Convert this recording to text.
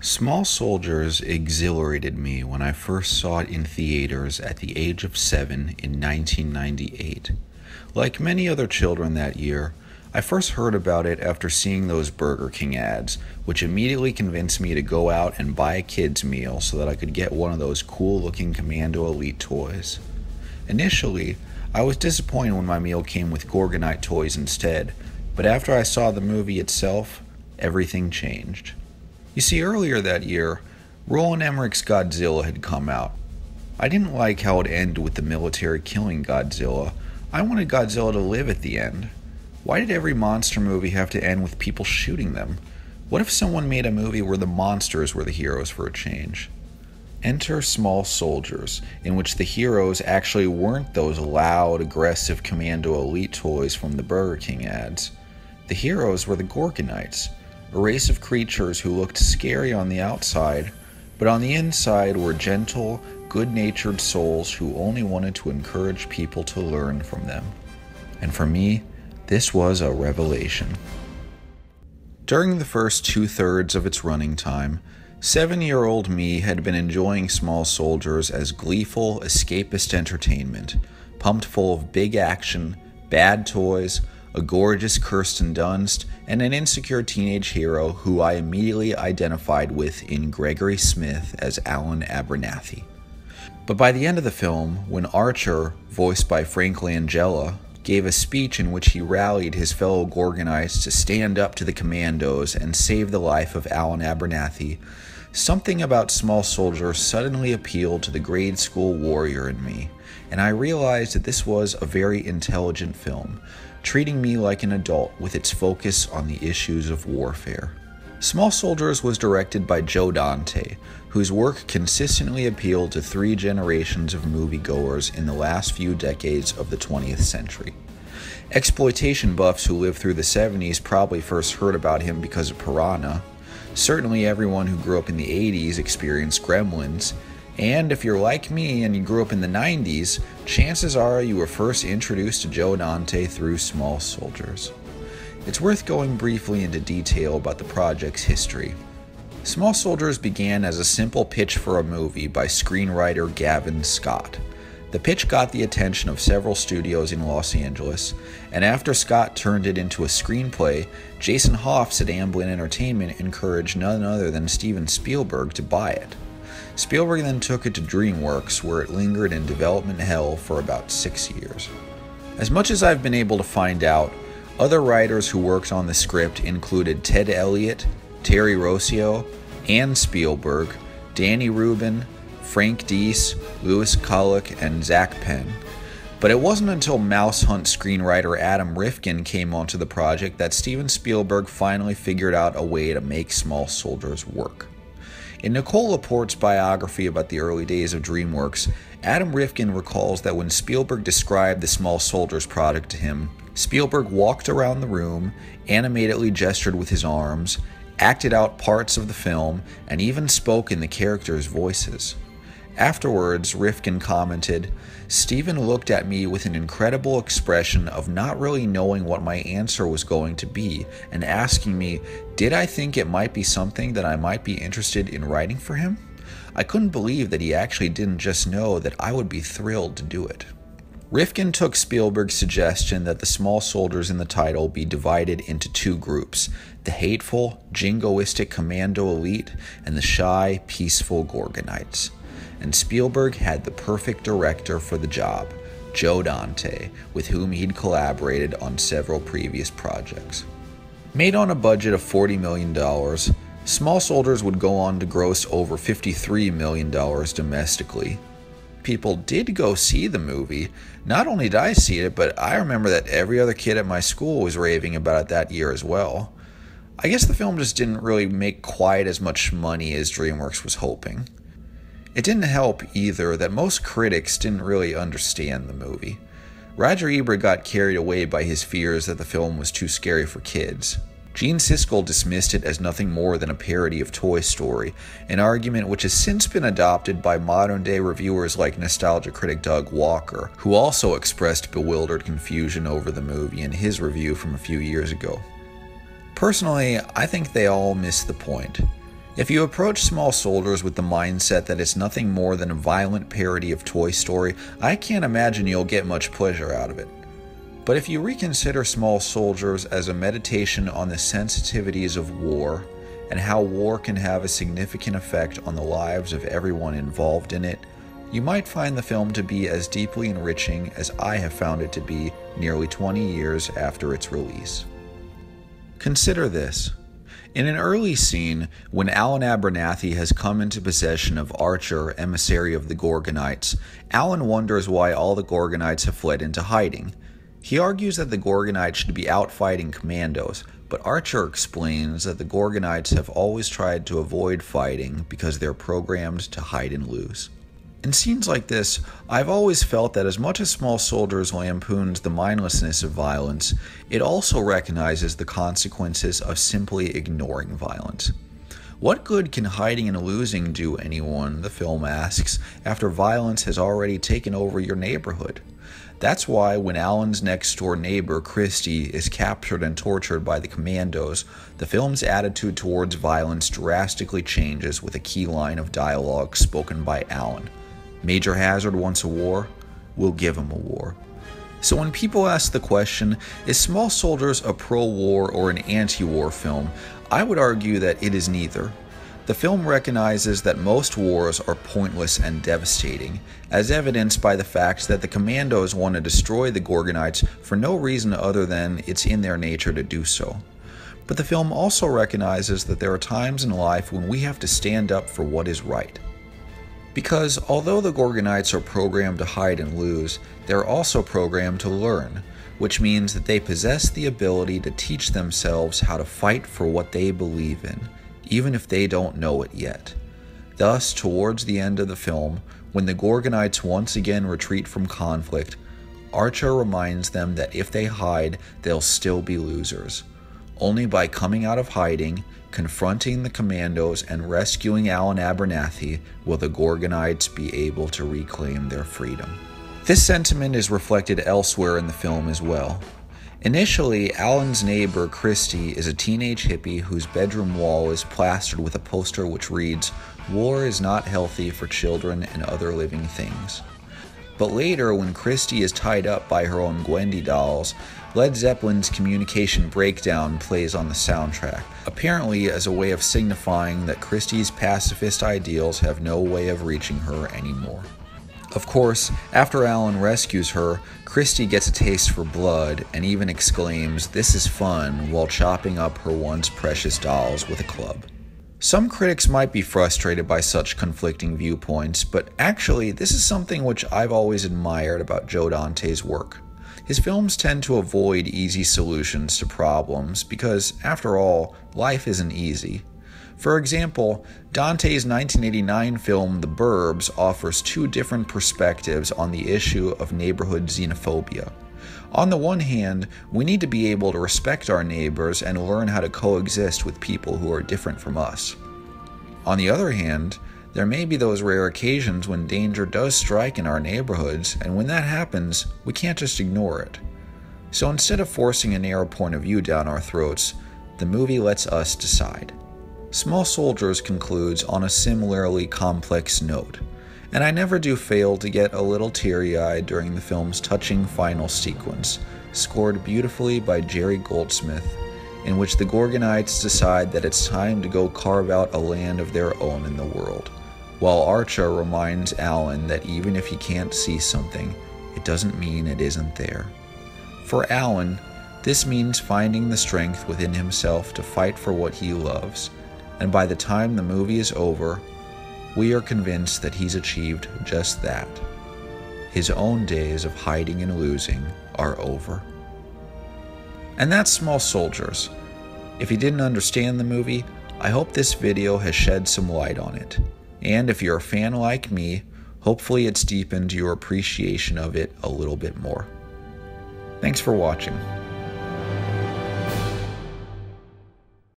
Small Soldiers exhilarated me when I first saw it in theaters at the age of 7 in 1998. Like many other children that year, I first heard about it after seeing those Burger King ads, which immediately convinced me to go out and buy a kid's meal so that I could get one of those cool-looking Commando Elite toys. Initially, I was disappointed when my meal came with Gorgonite toys instead, but after I saw the movie itself, everything changed. You see, earlier that year, Roland Emmerich's Godzilla had come out. I didn't like how it ended with the military killing Godzilla. I wanted Godzilla to live at the end. Why did every monster movie have to end with people shooting them? What if someone made a movie where the monsters were the heroes for a change? Enter Small Soldiers, in which the heroes actually weren't those loud, aggressive Commando Elite toys from the Burger King ads. The heroes were the Gorgonites, a race of creatures who looked scary on the outside, but on the inside were gentle, good-natured souls who only wanted to encourage people to learn from them. And for me, this was a revelation. During the first two-thirds of its running time, 7-year-old me had been enjoying Small Soldiers as gleeful, escapist entertainment, pumped full of big action, bad toys, a gorgeous Kirsten Dunst, and an insecure teenage hero who I immediately identified with in Gregory Smith as Alan Abernathy. But by the end of the film, when Archer, voiced by Frank Langella, gave a speech in which he rallied his fellow Gorgonites to stand up to the Commandos and save the life of Alan Abernathy, something about Small Soldier suddenly appealed to the grade school warrior in me, and I realized that this was a very intelligent film, treating me like an adult with its focus on the issues of warfare. Small Soldiers was directed by Joe Dante, whose work consistently appealed to 3 generations of moviegoers in the last few decades of the 20th century. Exploitation buffs who lived through the 70s probably first heard about him because of Piranha. Certainly everyone who grew up in the 80s experienced Gremlins. And if you're like me and you grew up in the 90s, chances are you were first introduced to Joe Dante through Small Soldiers. It's worth going briefly into detail about the project's history. Small Soldiers began as a simple pitch for a movie by screenwriter Gavin Scott. The pitch got the attention of several studios in Los Angeles, and after Scott turned it into a screenplay, Jason Hoffs at Amblin Entertainment encouraged none other than Steven Spielberg to buy it. Spielberg then took it to DreamWorks, where it lingered in development hell for about 6 years. As much as I've been able to find out, other writers who worked on the script included Ted Elliott, Terry Rossio, Ann Spielberg, Danny Rubin, Frank Deese, Lewis Colick, and Zach Penn. But it wasn't until Mouse Hunt screenwriter Adam Rifkin came onto the project that Steven Spielberg finally figured out a way to make Small Soldiers work. In Nicole Laporte's biography about the early days of DreamWorks, Adam Rifkin recalls that when Spielberg described the Small Soldiers product to him, Spielberg walked around the room, animatedly gestured with his arms, acted out parts of the film, and even spoke in the characters' voices. Afterwards, Rifkin commented, "Steven looked at me with an incredible expression of not really knowing what my answer was going to be and asking me, did I think it might be something that I might be interested in writing for him? I couldn't believe that he actually didn't just know that I would be thrilled to do it." Rifkin took Spielberg's suggestion that the small soldiers in the title be divided into 2 groups, the hateful, jingoistic Commando Elite and the shy, peaceful Gorgonites. And Spielberg had the perfect director for the job, Joe Dante, with whom he'd collaborated on several previous projects. Made on a budget of $40 million, Small Soldiers would go on to gross over $53 million domestically. People did go see the movie. Not only did I see it, but I remember that every other kid at my school was raving about it that year as well. I guess the film just didn't really make quite as much money as DreamWorks was hoping. It didn't help either that most critics didn't really understand the movie. Roger Ebert got carried away by his fears that the film was too scary for kids. Gene Siskel dismissed it as nothing more than a parody of Toy Story, an argument which has since been adopted by modern-day reviewers like nostalgia critic Doug Walker, who also expressed bewildered confusion over the movie in his review from a few years ago. Personally, I think they all missed the point. If you approach Small Soldiers with the mindset that it's nothing more than a violent parody of Toy Story, I can't imagine you'll get much pleasure out of it. But if you reconsider Small Soldiers as a meditation on the sensitivities of war, and how war can have a significant effect on the lives of everyone involved in it, you might find the film to be as deeply enriching as I have found it to be nearly 20 years after its release. Consider this. In an early scene, when Alan Abernathy has come into possession of Archer, emissary of the Gorgonites, Alan wonders why all the Gorgonites have fled into hiding. He argues that the Gorgonites should be out fighting commandos, but Archer explains that the Gorgonites have always tried to avoid fighting because they're programmed to hide and lose. In scenes like this, I've always felt that as much as Small Soldiers lampoons the mindlessness of violence, it also recognizes the consequences of simply ignoring violence. What good can hiding and losing do anyone, the film asks, after violence has already taken over your neighborhood? That's why when Alan's next-door neighbor, Christy, is captured and tortured by the commandos, the film's attitude towards violence drastically changes with a key line of dialogue spoken by Alan. Major Hazard wants a war, we'll give him a war. So when people ask the question, is Small Soldiers a pro-war or an anti-war film, I would argue that it is neither. The film recognizes that most wars are pointless and devastating, as evidenced by the fact that the commandos want to destroy the Gorgonites for no reason other than it's in their nature to do so. But the film also recognizes that there are times in life when we have to stand up for what is right. Because although the Gorgonites are programmed to hide and lose, they're also programmed to learn, which means that they possess the ability to teach themselves how to fight for what they believe in, even if they don't know it yet. Thus, towards the end of the film, when the Gorgonites once again retreat from conflict, Archer reminds them that if they hide, they'll still be losers. Only by coming out of hiding, confronting the commandos, and rescuing Alan Abernathy will the Gorgonites be able to reclaim their freedom. This sentiment is reflected elsewhere in the film as well. Initially, Alan's neighbor, Christy, is a teenage hippie whose bedroom wall is plastered with a poster which reads, "War is not healthy for children and other living things." But later, when Christy is tied up by her own Gwendy dolls, Led Zeppelin's Communication Breakdown plays on the soundtrack, apparently as a way of signifying that Christy's pacifist ideals have no way of reaching her anymore. Of course, after Alan rescues her, Christy gets a taste for blood and even exclaims, "This is fun," while chopping up her once precious dolls with a club. Some critics might be frustrated by such conflicting viewpoints, but actually, this is something which I've always admired about Joe Dante's work. His films tend to avoid easy solutions to problems because, after all, life isn't easy. For example, Dante's 1989 film The Burbs offers two different perspectives on the issue of neighborhood xenophobia. On the one hand, we need to be able to respect our neighbors and learn how to coexist with people who are different from us. On the other hand, there may be those rare occasions when danger does strike in our neighborhoods, and when that happens, we can't just ignore it. So instead of forcing a narrow point of view down our throats, the movie lets us decide. Small Soldiers concludes on a similarly complex note, and I never do fail to get a little teary-eyed during the film's touching final sequence, scored beautifully by Jerry Goldsmith, in which the Gorgonites decide that it's time to go carve out a land of their own in the world, while Archer reminds Alan that even if he can't see something, it doesn't mean it isn't there. For Alan, this means finding the strength within himself to fight for what he loves, and by the time the movie is over, we are convinced that he's achieved just that. His own days of hiding and losing are over. And that's Small Soldiers. If you didn't understand the movie, I hope this video has shed some light on it. And if you're a fan like me, hopefully it's deepened your appreciation of it a little bit more. Thanks for watching.